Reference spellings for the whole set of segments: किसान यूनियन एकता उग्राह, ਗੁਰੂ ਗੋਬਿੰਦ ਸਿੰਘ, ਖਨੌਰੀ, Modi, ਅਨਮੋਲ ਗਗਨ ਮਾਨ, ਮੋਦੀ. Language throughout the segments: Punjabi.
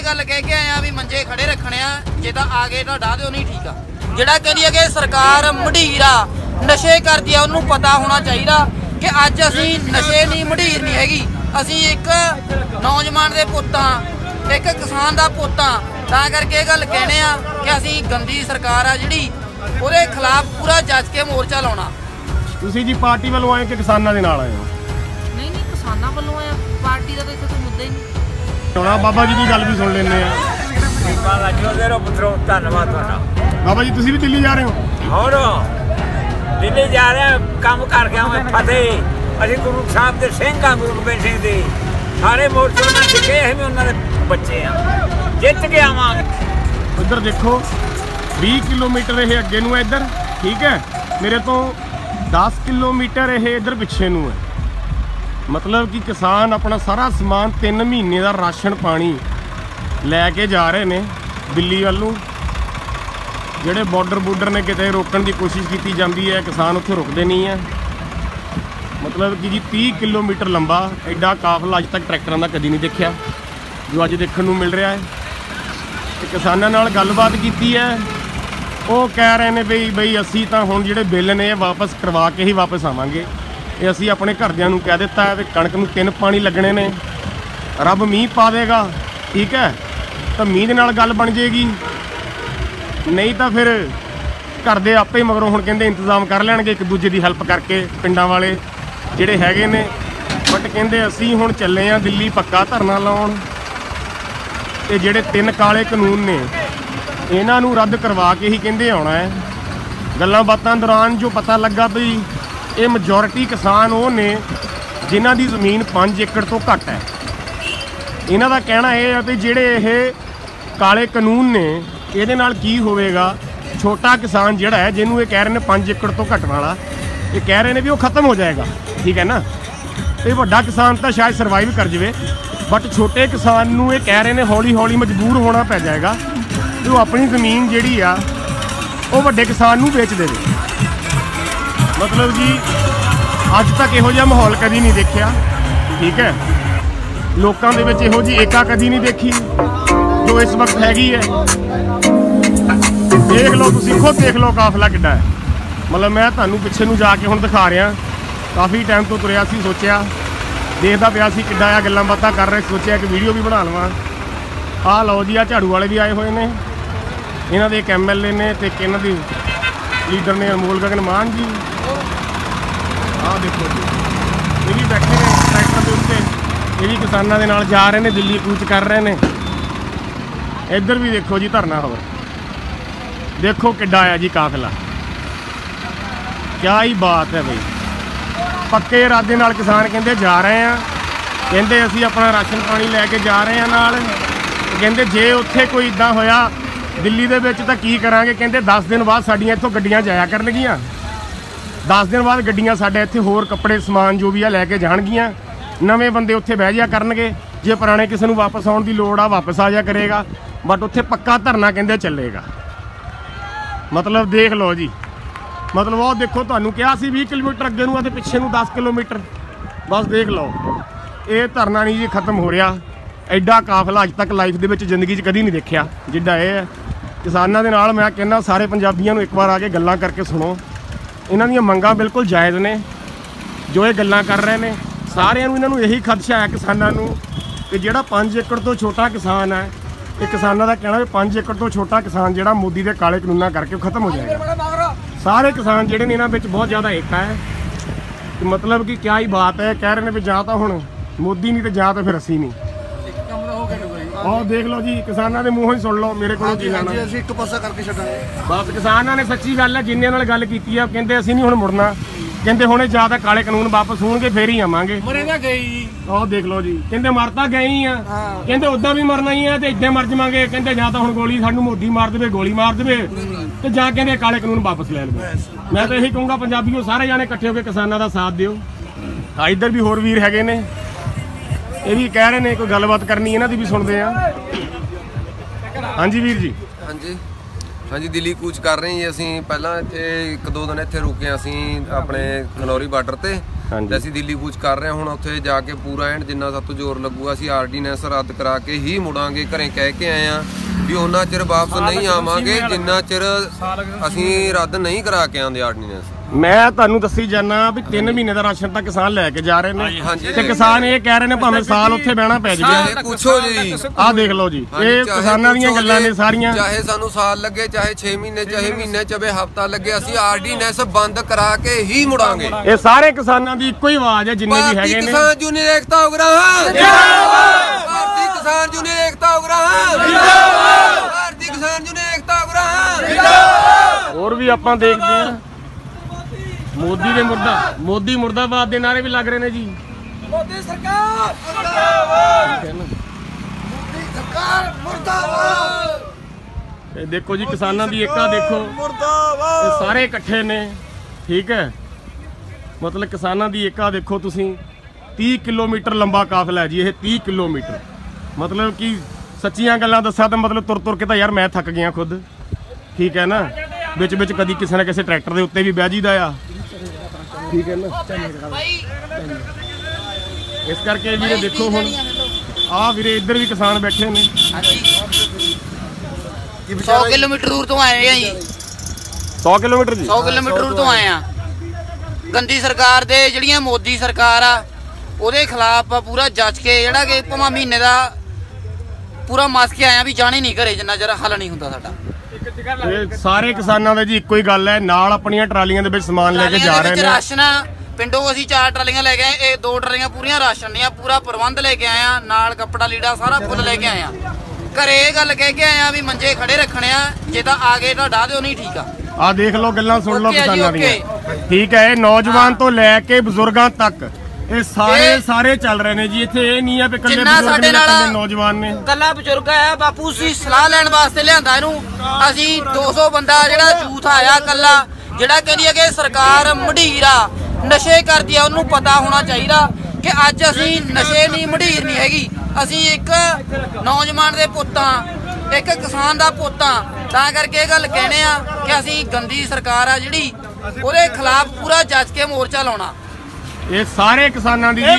ਇਹ ਗੱਲ ਕਹਿ ਕੇ ਆਇਆ ਵੀ ਮੰਜੇ ਖੜੇ ਰੱਖਣੇ ਆ, ਜੇ ਤਾਂ ਆ ਗਏ ਤਾਂ ਢਾ ਦਿਓ, ਨਹੀਂ ਠੀਕ ਆ। ਜਿਹੜਾ ਕਹਿੰਦੀ ਹੈ ਕਿ ਸਰਕਾਰ ਮਢੀਰ ਆ, ਨਸ਼ੇ ਕਰਦੀ ਆ, ਉਹਨੂੰ ਪਤਾ ਹੋਣਾ ਚਾਹੀਦਾ ਕਿ ਅੱਜ ਅਸੀਂ ਨਸ਼ੇ ਨਹੀਂ, ਮਢੀਰ ਨਹੀਂ ਹੈਗੀ, ਅਸੀਂ ਇੱਕ ਨੌਜਵਾਨ ਦੇ ਪੁੱਤ ਹਾਂ, ਇੱਕ ਕਿਸਾਨ ਦਾ ਪੁੱਤ ਹਾਂ। ਤਾਂ ਕਰਕੇ ਇਹ ਗੱਲ ਕਹਿਣੇ ਆ ਕਿ ਅਸੀਂ ਗੰਦੀ ਸਰਕਾਰ ਆ ਜਿਹੜੀ, ਉਹਦੇ ਖਿਲਾਫ ਪੂਰਾ ਜੱਜ ਕੇ ਮੋਰਚਾ ਲਾਉਣਾ। ਤੁਸੀਂ ਜੀ ਪਾਰਟੀ ਵੱਲੋਂ ਆਏ ਕਿ ਕਿਸਾਨਾਂ ਦੇ ਨਾਲ ਆਏ ਹੋ? ਨਹੀਂ ਨਹੀਂ, ਕਿਸਾਨਾਂ ਵੱਲੋਂ ਆਏ, ਪਾਰਟੀ ਦਾ ਤਾਂ ਇੱਥੇ ਕੋਈ ਮੁੱਦਾ ਹੀ ਨਹੀਂ। ਚੋਣਾ ਬਾਬਾ ਜੀ ਦੀ ਗੱਲ ਵੀ ਸੁਣ ਲੈਂਦੇ ਆ। ਧੰਨਵਾਦ ਤੁਹਾਡਾ। ਬਾਬਾ ਜੀ ਤੁਸੀਂ ਵੀ ਦਿੱਲੀ ਜਾ ਰਹੇ ਹੋ? ਹੋਰ ਦਿੱਲੀ ਜਾ ਰਿਹਾ, ਕੰਮ ਕਰ ਗਿਆ ਮੈਂ ਫਤਿਹ। ਅਸੀਂ ਗੁਰੂ ਸਾਹਿਬ ਦੇ ਸਿੰਘ ਆ, ਗੁਰੂ ਗੋਬਿੰਦ ਸਿੰਘ ਦੇ ਸਾਰੇ ਮੋਰਚੇ ਉਹਨਾਂ ਸਿੱਖੇ, ਇਹ ਵੀ ਉਹਨਾਂ ਦੇ ਬੱਚੇ ਆ, ਜਿੱਤ ਕੇ ਆਵਾਂਗੇ। ਉੱਧਰ ਦੇਖੋ 20 ਕਿਲੋਮੀਟਰ ਇਹ ਅੱਗੇ ਨੂੰ ਇੱਧਰ, ਠੀਕ ਹੈ, ਮੇਰੇ ਤੋਂ 10 ਕਿਲੋਮੀਟਰ ਇਹ ਇੱਧਰ ਪਿੱਛੇ ਨੂੰ ਹੈ। ਮਤਲਬ ਕਿ ਕਿਸਾਨ ਆਪਣਾ ਸਾਰਾ ਸਮਾਨ 3 ਮਹੀਨੇ ਦਾ ਰਾਸ਼ਨ ਪਾਣੀ ਲੈ ਕੇ ਜਾ ਰਹੇ ਨੇ ਦਿੱਲੀ ਵੱਲ ਨੂੰ। ਜਿਹੜੇ ਬਾਰਡਰ ਨੇ ਕਿਤੇ ਰੋਕਣ ਦੀ ਕੋਸ਼ਿਸ਼ ਕੀਤੀ ਜਾਂਦੀ ਹੈ, ਕਿਸਾਨ ਉੱਥੇ ਰੁਕਦੇ ਨਹੀਂ ਹੈ। ਮਤਲਬ ਕਿ ਜੀ 30 ਕਿਲੋਮੀਟਰ ਲੰਬਾ ਐਡਾ ਕਾਫਲਾ ਅੱਜ ਤੱਕ ਟਰੈਕਟਰਾਂ ਦਾ ਕਦੀ ਨਹੀਂ ਦੇਖਿਆ, ਜੋ ਅੱਜ ਦੇਖਣ ਨੂੰ ਮਿਲ ਰਿਹਾ ਹੈ। ਤੇ ਕਿਸਾਨਾਂ ਨਾਲ ਗੱਲਬਾਤ ਕੀਤੀ ਹੈ, ਉਹ ਕਹਿ ਰਹੇ ਨੇ ਬਈ ਅਸੀਂ ਤਾਂ ਹੁਣ ਜਿਹੜੇ ਬਿੱਲ ਨੇ ਇਹ ਵਾਪਸ ਕਰਵਾ ਕੇ ਹੀ ਵਾਪਸ ਆਵਾਂਗੇ। ਇਹ ਅਸੀਂ ਆਪਣੇ ਘਰਦਿਆਂ ਨੂੰ ਕਹਿ ਦਿੱਤਾ ਹੈ ਵੀ ਕਣਕ ਨੂੰ 3 ਪਾਣੀ ਲੱਗਣੇ ਨੇ, ਰੱਬ ਮੀਂਹ ਪਾ ਦੇਗਾ, ਠੀਕ ਹੈ, ਤਾਂ ਮੀਂਹ ਦੇ ਨਾਲ ਗੱਲ ਬਣ ਜਾਏਗੀ, ਨਹੀਂ ਤਾਂ ਫਿਰ ਘਰਦੇ ਆਪੇ ਮਗਰੋਂ ਹੁਣ ਕਹਿੰਦੇ ਇੰਤਜ਼ਾਮ ਕਰ ਲੈਣਗੇ ਇੱਕ ਦੂਜੇ ਦੀ ਹੈਲਪ ਕਰਕੇ, ਪਿੰਡਾਂ ਵਾਲੇ ਜਿਹੜੇ ਹੈਗੇ ਨੇ। ਬਟ ਕਹਿੰਦੇ ਅਸੀਂ ਹੁਣ ਚੱਲੇ ਹਾਂ ਦਿੱਲੀ ਪੱਕਾ ਧਰਨਾ ਲਾਉਣ, ਤੇ ਜਿਹੜੇ 3 ਕਾਲੇ ਕਾਨੂੰਨ ਨੇ ਇਹਨਾਂ ਨੂੰ ਰੱਦ ਕਰਵਾ ਕੇ ਹੀ ਕਹਿੰਦੇ ਆਉਣਾ ਹੈ। ਗੱਲਾਂ ਬਾਤਾਂ ਦੌਰਾਨ ਜੋ ਪਤਾ ਲੱਗਾ ਵੀ ਇਹ ਮੈਜੋਰਿਟੀ ਕਿਸਾਨ ਉਹ ਨੇ ਜਿਨ੍ਹਾਂ ਦੀ ਜ਼ਮੀਨ 5 ਏਕੜ ਤੋਂ ਘੱਟ ਹੈ। ਇਹਨਾਂ ਦਾ ਕਹਿਣਾ ਇਹ ਹੈ ਵੀ ਜਿਹੜੇ ਇਹ ਕਾਲੇ ਕਾਨੂੰਨ ਨੇ ਇਹਦੇ ਨਾਲ ਕੀ ਹੋਵੇਗਾ, ਛੋਟਾ ਕਿਸਾਨ ਜਿਹੜਾ ਹੈ, ਜਿਹਨੂੰ ਇਹ ਕਹਿ ਰਹੇ ਨੇ 5 ਏਕੜ ਤੋਂ ਘੱਟ ਵਾਲਾ, ਇਹ ਕਹਿ ਰਹੇ ਨੇ ਵੀ ਉਹ ਖਤਮ ਹੋ ਜਾਏਗਾ, ਠੀਕ ਹੈ ਨਾ। ਇਹ ਵੱਡਾ ਕਿਸਾਨ ਤਾਂ ਸ਼ਾਇਦ ਸਰਵਾਈਵ ਕਰ ਜਾਵੇ, ਬਟ ਛੋਟੇ ਕਿਸਾਨ ਨੂੰ ਇਹ ਕਹਿ ਰਹੇ ਨੇ ਹੌਲੀ ਹੌਲੀ ਮਜਬੂਰ ਹੋਣਾ ਪੈ ਜਾਏਗਾ ਕਿ ਉਹ ਆਪਣੀ ਜ਼ਮੀਨ ਜਿਹੜੀ ਆ ਉਹ ਵੱਡੇ ਕਿਸਾਨ ਨੂੰ ਵੇਚ ਦੇਵੇ। ਮਤਲਬ ਜੀ ਅੱਜ ਤੱਕ ਇਹੋ ਜਿਹਾ ਮਾਹੌਲ ਕਦੀ ਨਹੀਂ ਦੇਖਿਆ, ਠੀਕ ਹੈ, ਲੋਕਾਂ ਦੇ ਵਿੱਚ ਇਹੋ ਜਿਹੀ ਏਕਾ ਕਦੀ ਨਹੀਂ ਦੇਖੀ ਜੋ ਇਸ ਵਕਤ ਹੈਗੀ ਹੈ। ਦੇਖ ਲਓ, ਤੁਸੀਂ ਖੁਦ ਦੇਖ ਲਓ ਕਾਫਲਾ ਕਿੱਡਾ ਹੈ। ਮਤਲਬ ਮੈਂ ਤੁਹਾਨੂੰ ਪਿੱਛੇ ਨੂੰ ਜਾ ਕੇ ਹੁਣ ਦਿਖਾ ਰਿਹਾ, ਕਾਫੀ ਟਾਈਮ ਤੋਂ ਤੁਰਿਆ ਸੀ, ਸੋਚਿਆ ਦੇਖਦਾ ਪਿਆ ਸੀ ਕਿੱਡਾ ਆ, ਗੱਲਾਂ ਬਾਤਾਂ ਕਰ ਰਹੇ, ਸੋਚਿਆ ਕਿ ਵੀਡੀਓ ਵੀ ਬਣਾ ਲਵਾਂ। ਆਹ ਲਓ ਜੀ, ਆ ਝਾੜੂ ਵਾਲੇ ਵੀ ਆਏ ਹੋਏ ਨੇ, ਇਹਨਾਂ ਦੇ ਇੱਕ MLA ਨੇ ਤੇ ਇੱਕ ਇਹਨਾਂ ਦੀ ਲੀਡਰ ਨੇ ਅਨਮੋਲ ਗਗਨ ਮਾਨ ਜੀ। ਆਹ ਦੇਖੋ ਜੀ, ਇਹ ਵੀ ਬੈਠੇ ਨੇ ਟਰੈਕਟਰ ਦੇ ਉੱਤੇ, ਇਹ ਵੀ ਕਿਸਾਨਾਂ ਦੇ ਨਾਲ ਜਾ ਰਹੇ ਨੇ, ਦਿੱਲੀ ਕੂਚ ਕਰ ਰਹੇ ਨੇ। ਇੱਧਰ ਵੀ ਦੇਖੋ ਜੀ ਧਰਨਾ ਹੋ ਰਿਹਾ, ਦੇਖੋ ਕਿੱਡਾ ਆ ਜੀ ਕਾਫਲਾ, ਕਿਆ ਹੀ ਬਾਤ ਹੈ ਬਈ। ਪੱਕੇ ਇਰਾਦੇ ਨਾਲ ਕਿਸਾਨ ਕਹਿੰਦੇ ਜਾ ਰਹੇ ਆ, ਕਹਿੰਦੇ ਅਸੀਂ ਆਪਣਾ ਰਾਸ਼ਨ ਪਾਣੀ ਲੈ ਕੇ ਜਾ ਰਹੇ ਆ ਨਾਲ, ਕਹਿੰਦੇ ਜੇ ਉੱਥੇ ਕੋਈ ਇਦਾਂ ਹੋਇਆ ਦਿੱਲੀ ਦੇ ਵਿੱਚ ਤਾਂ ਕੀ ਕਰਾਂਗੇ। ਕਹਿੰਦੇ 10 ਦਿਨ ਬਾਅਦ ਸਾਡੀਆਂ ਇੱਥੋਂ ਗੱਡੀਆਂ ਜਾਇਆ ਕਰਨਗੀਆਂ, 10 ਦਿਨ ਬਾਅਦ ਗੱਡੀਆਂ ਸਾਡੇ ਇੱਥੇ ਹੋਰ ਕੱਪੜੇ ਸਮਾਨ ਜੋ ਵੀ ਆ ਲੈ ਕੇ ਜਾਣਗੀਆਂ, ਨਵੇਂ ਬੰਦੇ ਉੱਥੇ ਬਹਿ ਜਾ ਕਰਨਗੇ, ਜੇ ਪੁਰਾਣੇ ਕਿਸੇ ਨੂੰ ਵਾਪਸ ਆਉਣ ਦੀ ਲੋੜ ਆ ਵਾਪਸ ਆ ਜਾ ਕਰੇਗਾ, ਬਟ ਉੱਥੇ ਪੱਕਾ ਧਰਨਾ ਕਹਿੰਦੇ ਚੱਲੇਗਾ। ਮਤਲਬ ਦੇਖ ਲਓ ਜੀ, ਮਤਲਬ ਉਹ ਦੇਖੋ ਤੁਹਾਨੂੰ ਕਿਹਾ ਸੀ 20 ਕਿਲੋਮੀਟਰ ਅੱਗੇ ਨੂੰ ਅਤੇ ਪਿੱਛੇ ਨੂੰ 10 ਕਿਲੋਮੀਟਰ, ਬਸ ਦੇਖ ਲਓ ਇਹ ਧਰਨਾ ਨਹੀਂ ਜੀ ਖਤਮ ਹੋ ਰਿਹਾ। ਐਡਾ ਕਾਫਲਾ ਅੱਜ ਤੱਕ ਲਾਈਫ ਦੇ ਵਿੱਚ ਜ਼ਿੰਦਗੀ 'ਚ ਕਦੀ ਨਹੀਂ ਦੇਖਿਆ ਜਿੱਡਾ ਇਹ ਹੈ। ਕਿਸਾਨਾਂ ਦੇ ਨਾਲ ਮੈਂ ਕਹਿੰਦਾ ਸਾਰੇ ਪੰਜਾਬੀਆਂ ਨੂੰ ਇੱਕ ਵਾਰ ਆ ਕੇ ਗੱਲਾਂ ਕਰਕੇ ਸੁਣੋ, ਇਹਨਾਂ ਦੀਆਂ ਮੰਗਾਂ ਬਿਲਕੁਲ ਜਾਇਜ਼ ਨੇ ਜੋ ਇਹ ਗੱਲਾਂ ਕਰ ਰਹੇ ਨੇ। ਸਾਰਿਆਂ ਨੂੰ ਇਹਨਾਂ ਨੂੰ ਇਹੀ ਖਦਸ਼ਾ ਹੈ ਕਿਸਾਨਾਂ ਨੂੰ ਕਿ ਜਿਹੜਾ 5 ਏਕੜ ਤੋਂ ਛੋਟਾ ਕਿਸਾਨ ਹੈ, ਇਹ ਕਿਸਾਨਾਂ ਦਾ ਕਹਿਣਾ ਵੀ 5 ਏਕੜ ਤੋਂ ਛੋਟਾ ਕਿਸਾਨ ਜਿਹੜਾ ਮੋਦੀ ਦੇ ਕਾਲੇ ਕਾਨੂੰਨਾਂ ਕਰਕੇ ਖਤਮ ਹੋ ਜਾਏਗਾ। ਸਾਰੇ ਕਿਸਾਨ ਜਿਹੜੇ ਨੇ ਇਹਨਾਂ ਵਿੱਚ ਬਹੁਤ ਜ਼ਿਆਦਾ ਏਕਾ ਹੈ, ਮਤਲਬ ਕਿ ਕਿਆ ਹੀ ਬਾਤ ਹੈ। ਕਹਿ ਰਹੇ ਨੇ ਵੀ ਜਾਂ ਤਾਂ ਹੁਣ ਮੋਦੀ ਨਹੀਂ ਤੇ ਜਾਂ ਤਾਂ ਫਿਰ ਅਸੀਂ ਨਹੀਂ। ਆਹ ਦੇਖ ਲਓ ਜੀ, ਕਿਸਾਨਾਂ ਦੇ ਮੂੰਹੋਂ ਹੀ ਸੁਣ ਲਓ, ਮੇਰੇ ਕੋਲੋਂ ਕੀ ਲੈਣਾ, ਅਸੀਂ ਇੱਕ ਪਾਸਾ ਕਰਕੇ ਛੱਡਾਂਗੇ ਬਸ। ਕਿਸਾਨਾਂ ਨੇ ਸੱਚੀ ਗੱਲ ਹੈ, ਜਿੰਨੇ ਨਾਲ ਗੱਲ ਕੀਤੀ ਆ ਕਹਿੰਦੇ ਅਸੀਂ ਨਹੀਂ ਹੁਣ ਮੁੜਨਾ, ਕਹਿੰਦੇ ਹੁਣੇ ਜਾਂ ਤਾਂ ਕਾਲੇ ਕਾਨੂੰਨ ਵਾਪਸ ਹੋਣਗੇ ਫੇਰ ਹੀ ਆਵਾਂਗੇ। ਮਰੇਗਾ ਗਈ, ਆਹ ਦੇਖ ਲਓ ਜੀ, ਕਹਿੰਦੇ ਮਰ ਤਾਂ ਗਏ ਆ, ਕਹਿੰਦੇ ਉਦਾਂ ਵੀ ਮਰਨਾ ਹੀ ਆ ਤੇ ਇੱਦਾਂ ਮਰ ਜਾਵਾਂਗੇ। ਕਹਿੰਦੇ ਜਾਂ ਤਾਂ ਹੁਣ ਗੋਲੀ ਸਾਨੂੰ ਮੋਦੀ ਮਾਰ ਦੇਵੇ, ਗੋਲੀ ਮਾਰ ਦੇਵੇ, ਤੇ ਜਾਂ ਕਹਿੰਦੇ ਕਾਲੇ ਕਾਨੂੰਨ ਵਾਪਸ ਲੈ ਲਵੇ। ਮੈਂ ਤਾਂ ਇਹੀ ਕਹੂੰਗਾ ਪੰਜਾਬੀਓ ਸਾਰੇ ਜਾਣੇ ਇਕੱਠੇ ਹੋ ਕੇ ਕਿਸਾਨਾਂ ਦਾ ਸਾਥ ਦਿਓ। ਆ ਇੱਧਰ ਵੀ ਹੋਰ ਵੀਰ ਹੈਗੇ ਨੇ, ਇਹ ਵੀ ਕਹਿ ਰਹੇ ਨੇ ਕੋਈ ਗੱਲਬਾਤ ਕਰਨੀ, ਇਹਨਾਂ ਦੀ ਵੀ ਸੁਣਦੇ ਆ। ਹਾਂਜੀ ਵੀਰ ਜੀ। ਹਾਂਜੀ ਦਿੱਲੀ ਕੂਚ ਕਰ ਰਹੇ ਜੀ ਅਸੀਂ, ਪਹਿਲਾਂ ਇੱਥੇ 1-2 ਦਿਨ ਇੱਥੇ ਰੁਕੇ ਅਸੀਂ ਆਪਣੇ ਖਨੌਰੀ ਬਾਰਡਰ ਤੇ, तो असी दिल्ली कूच कर रहे हूँ। उत्थे जाके पूरा एंड जिन्ना सातों जोर लगूगा असी आर्डीनेंस रद्द करा के ही मुड़ांगे। घरें कह के आए हैं भी उन्ना चिर वापस नहीं आवांगे जिन्ना चिर असी रद्द नहीं करा के आंदे आर्डीनेंस। मैं तुहानू दसी जाना भी 3 महीने का राशन तो किसान लैके जा रहे ने ते किसान ये कह रहे ने भावें साल उत्थे बहना पै जाए। पूछो जी आ देख लो जी ये किसानां दीयां गल्लां ने सारियां, चाहे सानू साल लगे चाहे 6 महीने चाहे महीने चाहे हफ्ता लगे असीं आर्डीनेंस बंद करा के ही मुड़ांगे। ये सारे किसानां दी इक्को ही आवाज है जिन्ने भी हैगे ने। किसान यूनियन एकता उग्राह जिंदाबाद, भारती किसान यूनियन एकता उग्राह जिंदाबाद, भारती किसान यूनियन एकता उग्राह जिंदाबाद। होर भी आपां देखदे हां मोदी दे मुर्दा मोदी मुर्दाबाद दे नारे भी लग रहे ने जी। मोदी सरकार मुर्दाबाद, मोदी सरकार मुर्दाबाद। देखो जी किसानां दी एकता देखो मुर्दाबाद, सारे इकट्ठे ने ठीक है। मतलब किसानां दी एकता देखो तुसी 30 किलोमीटर लंबा काफिला है जी ये 30 किलोमीटर। मतलब कि सच्चियां गल्लां दस्सां तां मतलब तुर तुर के तां यार मैं थक गया खुद ठीक है ना। बिच बिच कदी किसी ना किसी ट्रैक्टर के उत्ते भी बह जीदा आ ठीक है ना। इस करके वीरे देखो हुण आ वीरे इधर भी किसान बैठे ने 100 किलोमीटर दूर तो आए हैं जी। 100 किलोमीटर जी 100 किलोमीटर दूर तो आए हैं। गंदी सरकार दे जिहड़ियां मोदी सरकार आ उहदे खिलाफ पूरा जज के जिहड़ा कि भावें महीने का पूरा मस के आया भी जाने नहीं घरे जिन्ना चिर हल नहीं हुंदा साडा। सारे किसानां दा जी इक्को ही गल है नाल अपणियां ट्रालियां दे विच समान लेके जा रहे ने राशन। पिंडों असीं 4 ट्रालियां लेके आए, ये 2 ट्रालियां पूरियां राशन दियां पूरा प्रबंध लेके आए हैं, नाल कपड़ा लीड़ा सारा फुल लेके आए हैं। घरे ये गल कह के आए हैं भी मंजे खड़े रखने आ जे तां आ गए तां डाह दिओ नहीं ठीक आ। देख लो गल्लां सुण लो किसानां दियां ठीक है। नौजवान तो लैके बजुर्गां तक ये सारे चल रहे ने जी। इत्थे ये नहीं है कि कल्ले साडे नाल नौजवान ने कल्ला बजुर्ग है बापू सी सलाह लैण वास्ते लियांदा इनू। असी 200 बंदा जिहड़ा यूथ आया कल्ला जिहड़ा कहदी है कि सरकार मढीरा नशे करदी है उन्होंने पता होना चाहिए कि अज असी नशे नहीं मढीर नहीं हैगी। असी एक नौजवान दे पुत्त आं एक किसान दा पुत्त आं तां करके ये गल कहणे आ कि असी गंदी सरकार आ जिहड़ी उहदे खिलाफ पूरा जज के मोर्चा लाउणा। ये सारे किसानां दी इक्को ही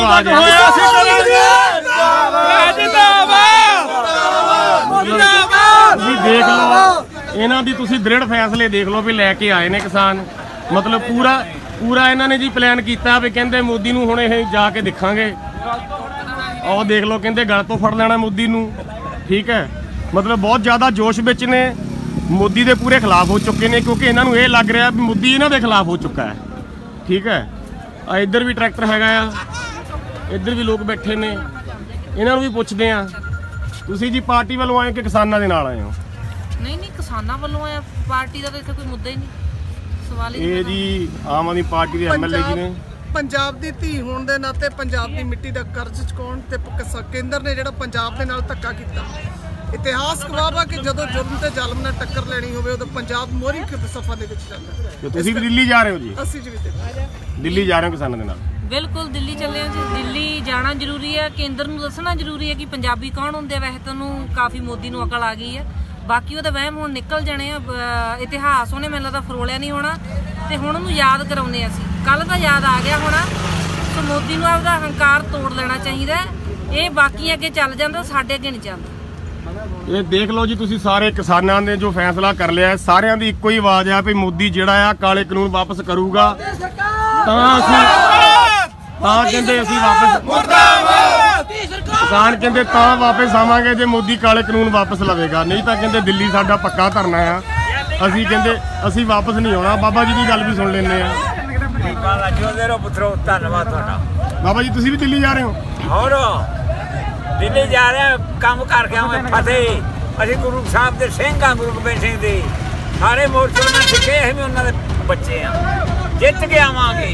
आवाज है देख लो इन्हां दी तुसीं दृढ़ फैसले देख लो भी लैके आए ने किसान। मतलब पूरा पूरा इन्हां ने जी प्लान कीता भी कहंदे मोदी नूं हुणे इह जाके दिखांगे और देख लो कहंदे गल तों फड़ लेना मोदी नूं ठीक है। मतलब बहुत ज़्यादा जोश विच ने मोदी दे पूरे खिलाफ हो चुके ने क्योंकि इन्हां नूं इह लग रिहा भी मोदी इन्हां दे खिलाफ हो चुका है ठीक है। इधर भी ट्रैक्टर हैगा इधर भी लोग बैठे ने इन्हों भी पूछते हैं तुसी जी पार्टी वालों आए कि किसानों के नाल आए हो? नहीं किसानों वालों आए पार्टी का तो इत्थे कोई मुद्दा ही नहीं सवाल ही नहीं। जी आम आदमी पार्टी के एमएलए जी ने पंजाब दी धी होण दे नाते पंजाब दी मिट्टी दा कर्ज चुकाउण ते केंद्र ने जिहड़ा पंजाब दे नाल धक्का कीता इतिहास गवाह है कि जदों जुल्म ते जालम नाल टक्कर लेनी होवे उदों पंजाब मोरी सफा दे विच चलदा। ते तुसी भी दिल्ली जा रहे हो जी? असीं जी दिल्ली जा रहे हो किसानां दे नाल बिल्कुल दिल्ली चले हो जी। दिल्ली जाना जरूरी है केंद्र नूं दसना जरूरी है कि पंजाबी कौन हुंदे। वैसे तानूं काफ़ी मोदी नूं अकल आ गई है बाकी उहदे वहम हुण निकल जाने। इतिहास उहने मैनूं लगदा फरोलिया नहीं होना ते हुण उहनूं याद कराउने असीं। कल तां याद आ गया होना ते मोदी नूं आपदा अहंकार तोड़ लेना चाहीदा। ये बाकी अगे चल जांदा साडे अगे नहीं चलदा। ये देख लो जी तुसी सारे किसानां ने जो फैसला कर लिया है सारियां दी इक्को ही आवाज है भी मोदी जिहड़ा आ काले कानून वापस करूगा किसान कहंदे तां वापस आवांगे जे मोदी काले कानून वापस लवेगा नहीं तां कहंदे दिल्ली साडा पक्का धरना आ असीं कहंदे असीं वापस नहीं आउणा। बाबा जी दी गल भी सुन लैंदे आ। बाबा जी तुसी भी दिल्ली जा रहे हो? होर दिल्ली जा रहे हैं काम करके आवे फतेह अभी गुरु साहब के सिंह हाँ गुरु गोबिंद सिंह के सारे मोर्चे उन्होंने सिखे अभी उन्होंने बच्चे हाँ जित के आवांगे।